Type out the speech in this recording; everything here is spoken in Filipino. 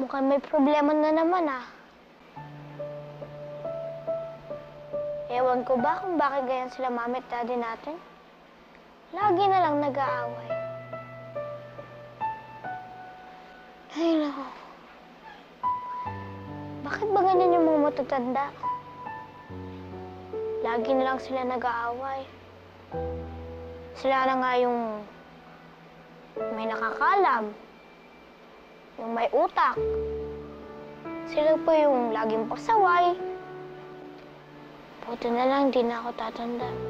Mukhang may problema na naman, ah. Ewan ko ba kung bakit ganyan sila mami at daddy natin? Lagi na lang nag-aaway. Ay, naku. Bakit ba ganyan yung mga matatanda? Lagi na lang sila nag-aaway. Sila na nga yung may nakakalam, yung may utak. Sila po yung laging pasaway. Buti na lang, di na ako tatanda.